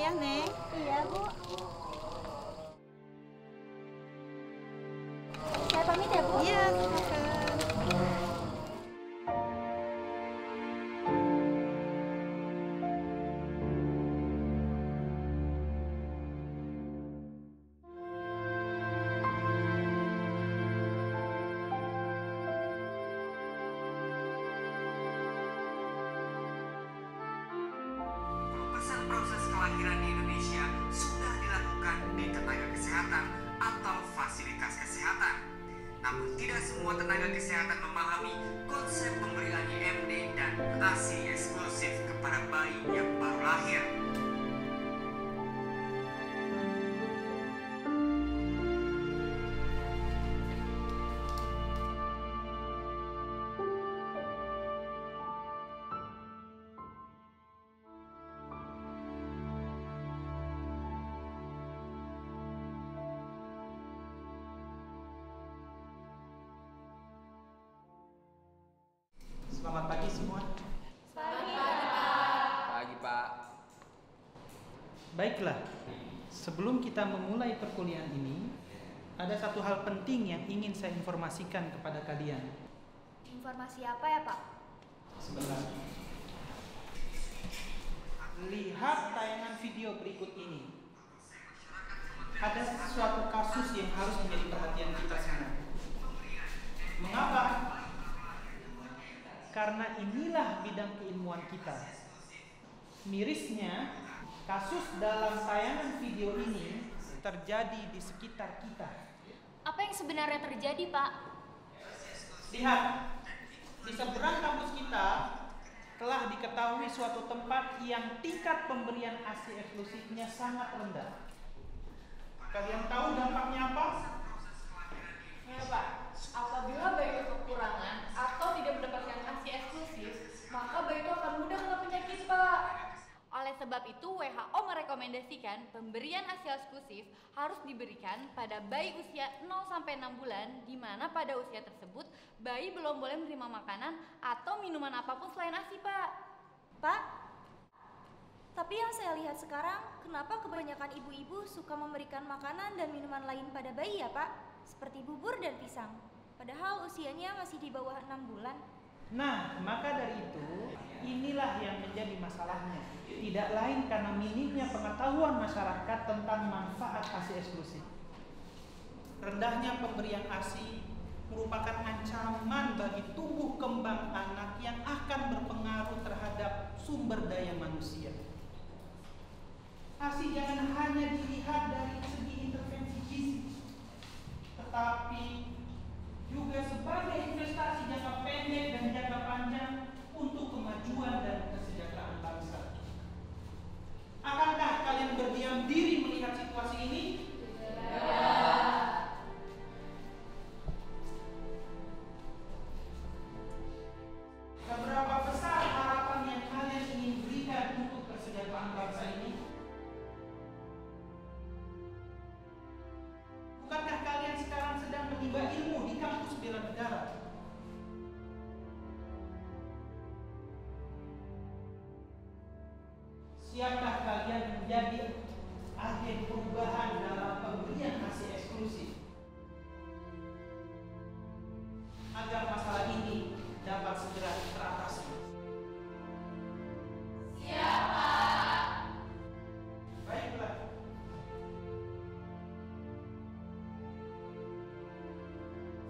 ya, Neng? Iya, Bu. Saya pamit ya, Bu? Iya, silakan. Proses kelahiran di Indonesia sudah dilakukan di tenaga kesehatan atau fasilitas kesehatan. Namun tidak semua tenaga kesehatan memahami konsep pemberian IMD dan ASI eksklusif kepada bayi yang baru lahir. Selamat pagi semua. Selamat pagi, Pak. Baiklah, sebelum kita memulai perkuliahan ini, ada satu hal penting yang ingin saya informasikan kepada kalian. Informasi apa ya, Pak? Sebentar. Lihat tayangan video berikut ini. Ada suatu kasus yang harus menjadi perhatian kita semua. Mengapa? Karena inilah bidang keilmuan kita. Mirisnya, kasus dalam tayangan video ini terjadi di sekitar kita. Apa yang sebenarnya terjadi, Pak? Lihat, di seberang kampus kita telah diketahui suatu tempat yang tingkat pemberian ASI eksklusifnya sangat rendah. Kalian tahu dampaknya apa? Ya, Pak. Apabila bayi itu kekurangan atau tidak mendapatkan ASI eksklusif, maka bayi itu akan mudah kena penyakit, Pak. Oleh sebab itu, WHO merekomendasikan pemberian ASI eksklusif harus diberikan pada bayi usia 0-6 bulan, di mana pada usia tersebut bayi belum boleh menerima makanan atau minuman apapun selain ASI, Pak. Pak, tapi yang saya lihat sekarang, kenapa kebanyakan ibu-ibu suka memberikan makanan dan minuman lain pada bayi ya, Pak? Seperti bubur dan pisang, padahal usianya masih di bawah 6 bulan. Nah, maka dari itu, inilah yang menjadi masalahnya. Tidak lain karena minimnya pengetahuan masyarakat tentang manfaat ASI eksklusif. Rendahnya pemberian ASI merupakan ancaman bagi tumbuh kembang anak yang akan berpengaruh terhadap sumber daya manusia. ASI jangan hanya dilihat dari segi intervensi gizi, tetapi juga sebagai investasi jangka pendek dan jangka panjang untuk kemajuan dan kesejahteraan bangsa. Akankah kalian berdiam diri melihat situasi ini? Ya. Seberapa besar harapan yang kalian ingin berikan untuk kesejahteraan bangsa ini? Bukankah kalian sekarang sedang menimba ilmu di kampus bela negara? Siapkah kalian menjadi agen perubahan dalam pemberian ASI eksklusif? Agar masalah ini dapat segera teratasi. Siapa? Baiklah.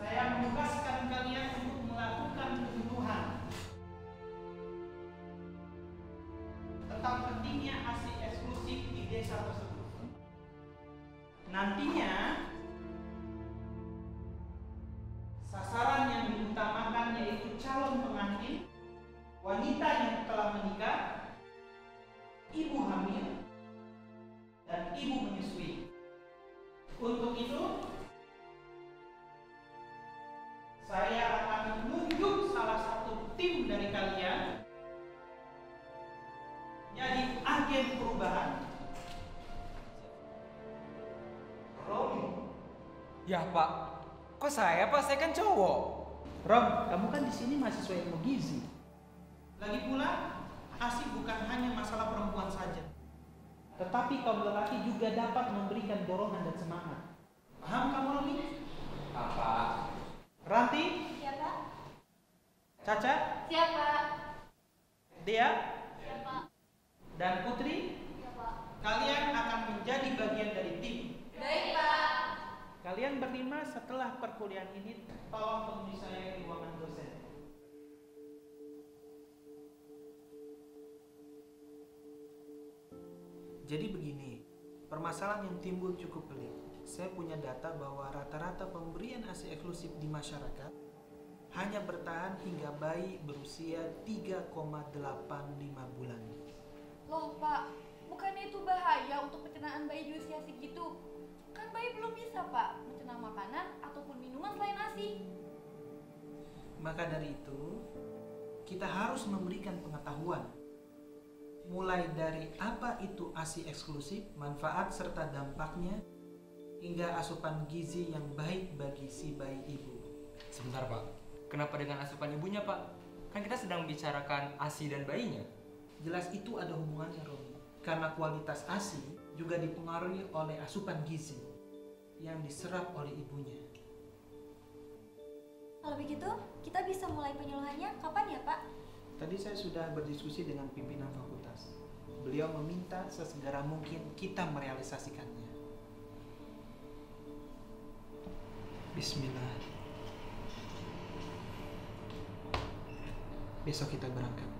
Saya menugaskan kalian untuk melakukan pembunuhan. Tentang pentingnya ASI eksklusif di desa tersebut. Nantinya, sasaran yang diutamakan yaitu calon pengantin, wanita yang telah menikah, ibu hamil, dan ibu menyusui. Untuk itu, saya akan menunjuk salah satu tim dari kalian jadi agen perubahan. Rom. Ya, Pak. Kok saya, Pak? Saya kan cowok. Rom, kamu kan di sini mahasiswa ilmu gizi. Lagi pula, ASI bukan hanya masalah perempuan saja. Tetapi kaum lelaki juga dapat memberikan dorongan dan semangat. Paham kamu, Ranti? Apa? Ranti? Siapa? Caca? Siapa? Dia? Siapa? Dan Putri? Siapa? Kalian akan menjadi bagian dari tim. Baik, Pak. Kalian berlima setelah perkuliahan ini tolong temui saya di ruangan dosen. Jadi begini, permasalahan yang timbul cukup pelik. Saya punya data bahwa rata-rata pemberian ASI eksklusif di masyarakat hanya bertahan hingga bayi berusia 3,85 bulan. Loh Pak, bukannya itu bahaya untuk pencernaan bayi di usia segitu? Kan bayi belum bisa Pak, mencerna makanan ataupun minuman selain ASI. Maka dari itu, kita harus memberikan pengetahuan. Mulai dari apa itu ASI eksklusif, manfaat serta dampaknya, hingga asupan gizi yang baik bagi si bayi ibu. Sebentar Pak, kenapa dengan asupan ibunya Pak? Kan kita sedang bicarakan ASI dan bayinya. Jelas itu ada hubungannya Romi, karena kualitas ASI juga dipengaruhi oleh asupan gizi yang diserap oleh ibunya. Kalau begitu, kita bisa mulai penyuluhannya kapan ya Pak? Tadi saya sudah berdiskusi dengan pimpinan fakultas. Beliau meminta sesegera mungkin kita merealisasikannya. Bismillah. Besok kita berangkat.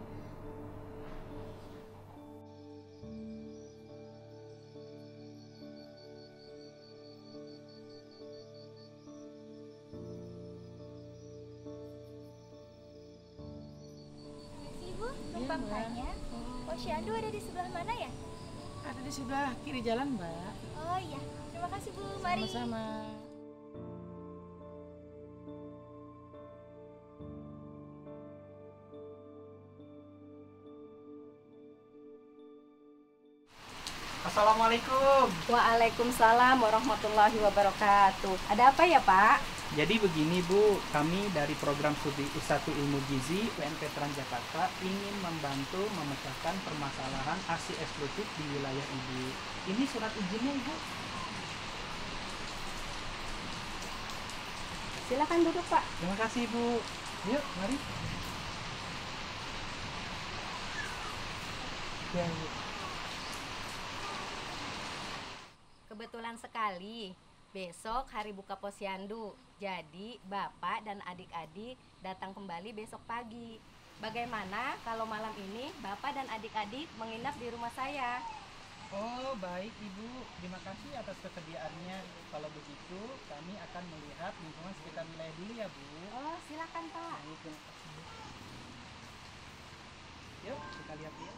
Posyandu ada di sebelah mana ya? Ada di sebelah kiri jalan, Mbak. Oh iya, terima kasih Bu. Mari. Sama-sama. Assalamualaikum. Waalaikumsalam warahmatullahi wabarakatuh. Ada apa ya, Pak? Jadi begini Bu, kami dari program studi S1 Ilmu Gizi UPN Veteran Jakarta ingin membantu memecahkan permasalahan ASI eksklusif di wilayah Ibu. Ini surat izinnya Ibu. Silakan duduk Pak. Terima kasih Bu. Yuk, mari. Ya, Bu. Kebetulan sekali. Besok hari buka posyandu, jadi bapak dan adik-adik datang kembali besok pagi. Bagaimana kalau malam ini bapak dan adik-adik menginap di rumah saya? Oh baik Ibu, terima kasih atas kesediaannya. Kalau begitu kami akan melihat lingkungan sekitar wilayah dulu ya Bu. Oh silakan Pak. Yuk kita lihat ya.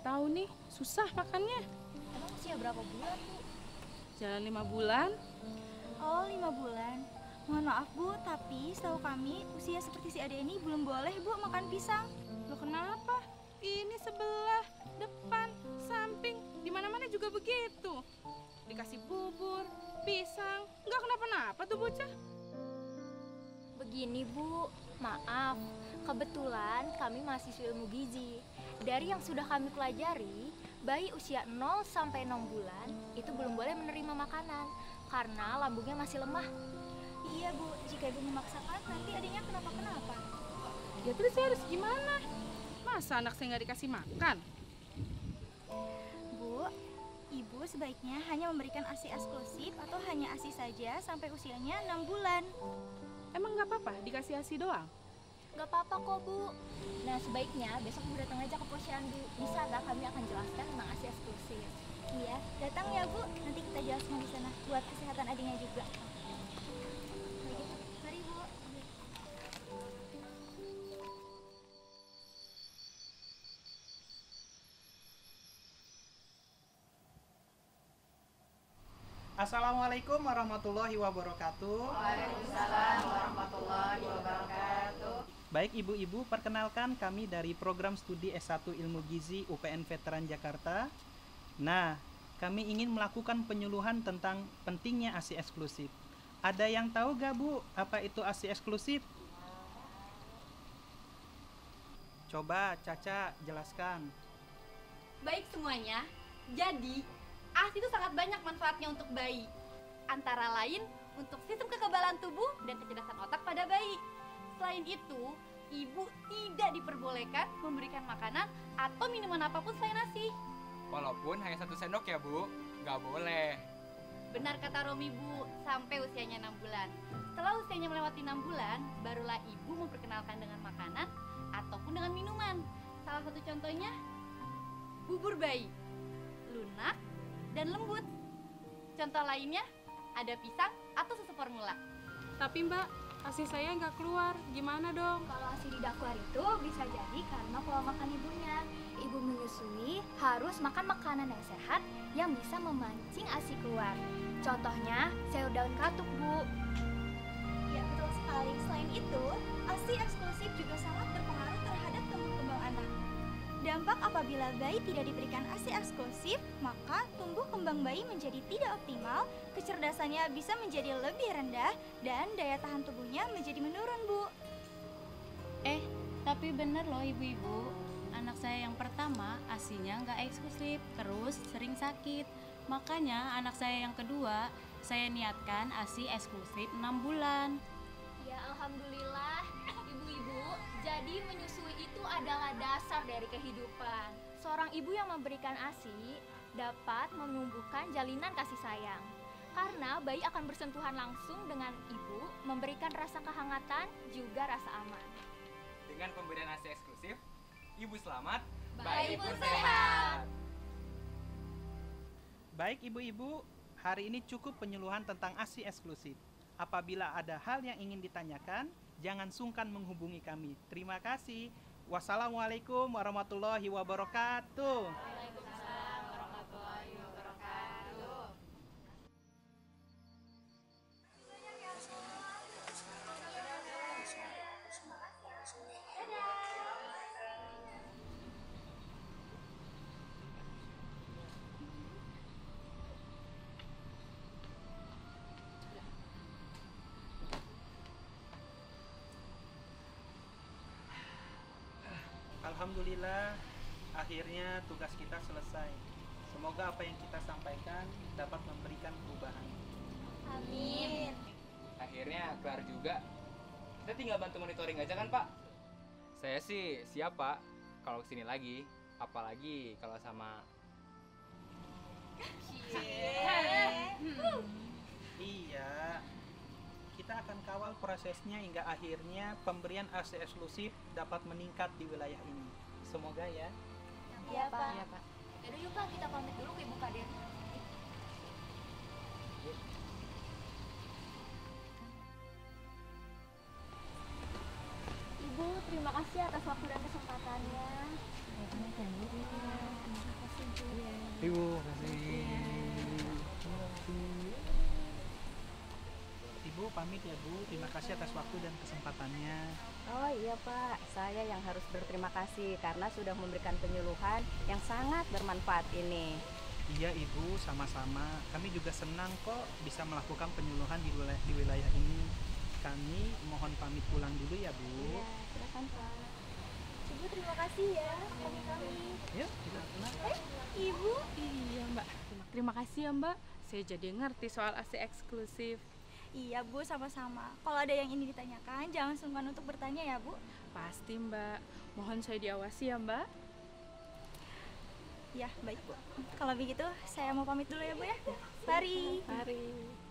Tahu nih, susah makannya. Emang usia berapa bulan, Bu? Jalan 5 bulan. Oh, 5 bulan. Mohon maaf, Bu, tapi setahu kami usia seperti si Ade ini belum boleh, Bu, makan pisang. Loh, kenapa? Ini sebelah, depan, samping, di mana-mana juga begitu. Dikasih bubur, pisang, nggak kenapa-napa tuh bocah. Begini, Bu, maaf. Kebetulan kami mahasiswa ilmu gizi. Dari yang sudah kami pelajari, bayi usia 0 sampai 6 bulan itu belum boleh menerima makanan karena lambungnya masih lemah. Iya Bu, jika ibu memaksakan nanti adiknya kenapa-kenapa. Ya terus saya harus gimana? Masa anak saya nggak dikasih makan? Bu, ibu sebaiknya hanya memberikan ASI eksklusif atau hanya ASI saja sampai usianya 6 bulan. Emang nggak apa-apa dikasih ASI doang? Gak apa-apa kok Bu. Nah sebaiknya besok Bu datang aja ke Posyandu. Di sana kami akan jelaskan tentang ASI eksklusif. Iya, datang ya Bu. Nanti kita jelaskan di sana buat kesehatan adiknya juga. Mari Bu. Assalamualaikum warahmatullahi wabarakatuh. Waalaikumsalam warahmatullahi wabarakatuh. Baik ibu-ibu, perkenalkan kami dari program studi S1 Ilmu Gizi UPN Veteran Jakarta. Nah, kami ingin melakukan penyuluhan tentang pentingnya ASI eksklusif. Ada yang tahu gak, Bu, apa itu ASI eksklusif? Coba Caca jelaskan. Baik semuanya, jadi ASI itu sangat banyak manfaatnya untuk bayi. Antara lain, untuk sistem kekebalan tubuh dan kecerdasan otak pada bayi. Selain itu, ibu tidak diperbolehkan memberikan makanan atau minuman apapun selain ASI. Walaupun hanya 1 sendok ya, Bu, nggak boleh. Benar kata Romi, Bu, sampai usianya 6 bulan. Setelah usianya melewati 6 bulan, barulah ibu memperkenalkan dengan makanan ataupun dengan minuman. Salah satu contohnya, bubur bayi, lunak, dan lembut. Contoh lainnya, ada pisang atau susu formula. Tapi Mbak, ASI saya nggak keluar, gimana dong? Kalau ASI tidak keluar itu bisa jadi karena pola makan ibunya. Ibu menyusui harus makan makanan yang sehat yang bisa memancing ASI keluar. Contohnya sayur daun katuk, Bu. Ya betul sekali. Selain itu, ASI eksklusif juga sangat berpengaruh terhadap tumbuh kembang anak. Dampak apabila bayi tidak diberikan ASI eksklusif, maka tumbuh kembang bayi menjadi tidak optimal, kecerdasannya bisa menjadi lebih rendah, dan daya tahan tubuhnya menjadi menurun, Bu. Tapi bener loh ibu-ibu, anak saya yang pertama ASI-nya nggak eksklusif, terus sering sakit. Makanya anak saya yang kedua, saya niatkan ASI eksklusif 6 bulan. Ya Alhamdulillah, ibu-ibu, jadi menyusui itu adalah dasar dari kehidupan. Seorang ibu yang memberikan ASI dapat menumbuhkan jalinan kasih sayang. Karena bayi akan bersentuhan langsung dengan ibu, memberikan rasa kehangatan juga rasa aman. Dengan pemberian ASI eksklusif, ibu selamat, bayi pun sehat. Baik ibu-ibu, hari ini cukup penyuluhan tentang ASI eksklusif. Apabila ada hal yang ingin ditanyakan, jangan sungkan menghubungi kami. Terima kasih. Wassalamualaikum warahmatullahi wabarakatuh. Waalaikumsalam warahmatullahi wabarakatuh. Dadah. Alhamdulillah, akhirnya tugas kita selesai. Semoga apa yang kita sampaikan dapat memberikan perubahan. Amin. Akhirnya kelar juga. Kita tinggal bantu monitoring aja kan, Pak? Saya sih siap, Pak, kalau kesini lagi. Apalagi kalau sama... Iya. Kita akan kawal prosesnya hingga akhirnya pemberian ASI eksklusif dapat meningkat di wilayah ini. Semoga ya. Iya, Pak. Iya, Pak. Yaudah yuk, Pak, kita pamit dulu ke Ibu Kadir. Ibu, terima kasih atas waktu dan kesempatannya. Terima kasih, Bu. Ibu, terima kasih. Ibu pamit ya, Bu. Terima kasih atas waktu dan kesempatannya. Oh iya, Pak, saya yang harus berterima kasih karena sudah memberikan penyuluhan yang sangat bermanfaat ini. Iya, Ibu, sama-sama. Kami juga senang kok bisa melakukan penyuluhan di wilayah ini. Kami mohon pamit pulang dulu ya, Bu. Iya, silakan, Pak. Ibu terima kasih ya, kami. Ya, kita kenal. Ibu? Iya, Mbak. Terima kasih ya, Mbak. Saya jadi ngerti soal ASI eksklusif. Iya, Bu, sama-sama. Kalau ada yang ingin ditanyakan, jangan sungkan untuk bertanya ya, Bu. Pasti, Mbak. Mohon saya diawasi ya, Mbak. Ya, baik, Bu. Kalau begitu, saya mau pamit dulu ya, Bu ya. Mari. Mari.